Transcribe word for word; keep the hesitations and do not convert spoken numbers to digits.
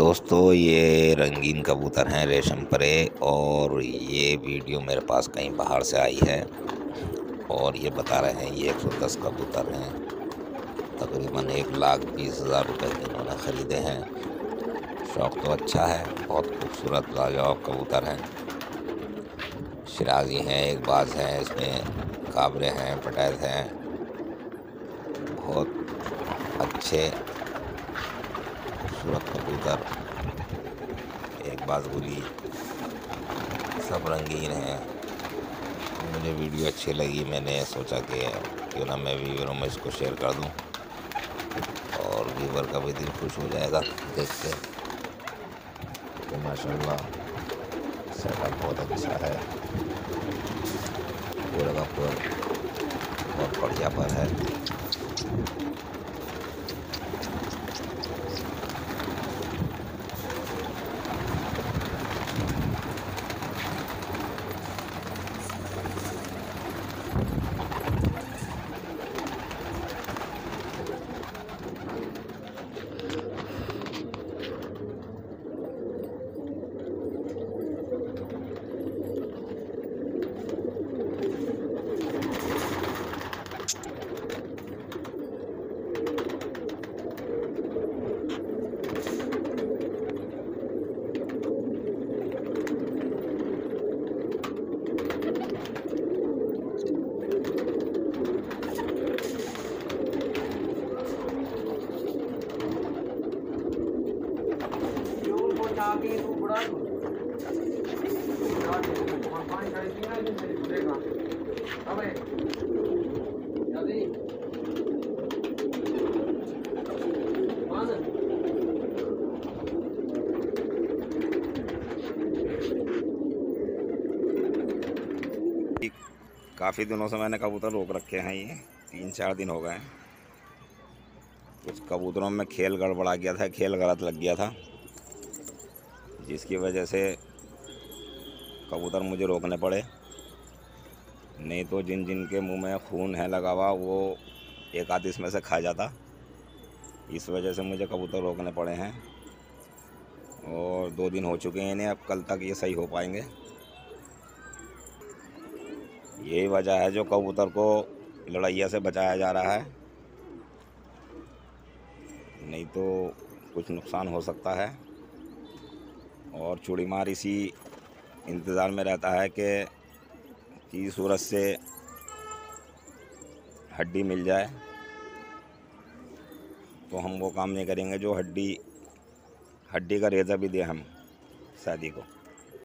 दोस्तों, ये रंगीन कबूतर हैं, रेशम परे। और ये वीडियो मेरे पास कहीं बाहर से आई है और ये बता रहे हैं ये एक सौ दस कबूतर हैं। तकरीबन एक लाख बीस हज़ार रुपये के इन्होंने ख़रीदे हैं। शौक़ तो अच्छा है, बहुत खूबसूरत लाजवाब कबूतर हैं। शिराज़ी हैं, एक बाज़ हैं, इसमें काबरे हैं, पटैत हैं, बहुत अच्छे खूबसूरत कबूतर, एक बाज़गुली, सब रंगीन हैं। मुझे वीडियो अच्छी लगी, मैंने सोचा कि क्यों ना मैं व्यूवरों में इसको शेयर कर दूं और व्यूवर का भी दिल खुश हो जाएगा देख के। तो माशाल्लाह सेटअप बहुत अच्छा है, पूरा का पूरा बहुत बढ़िया पर है। काफ़ी दिनों से मैंने कबूतर रोक रखे हैं, ये तीन चार दिन हो गए हैं। कुछ कबूतरों में खेल गड़बड़ा गया था, खेल गलत लग गया था, जिसकी वजह से कबूतर मुझे रोकने पड़े। नहीं तो जिन जिन के मुंह में खून है लगा हुआ वो एक आध इसमें से खा जाता। इस वजह से मुझे कबूतर रोकने पड़े हैं और दो दिन हो चुके हैं इन्हें। अब कल तक ये सही हो पाएंगे। यही वजह है जो कबूतर को लड़ाइया से बचाया जा रहा है, नहीं तो कुछ नुकसान हो सकता है। और चूड़ीमार इसी इंतज़ार में रहता है कि की सूरत से हड्डी मिल जाए, तो हम वो काम नहीं करेंगे जो हड्डी हड्डी का रेजा भी दे हम शादी को।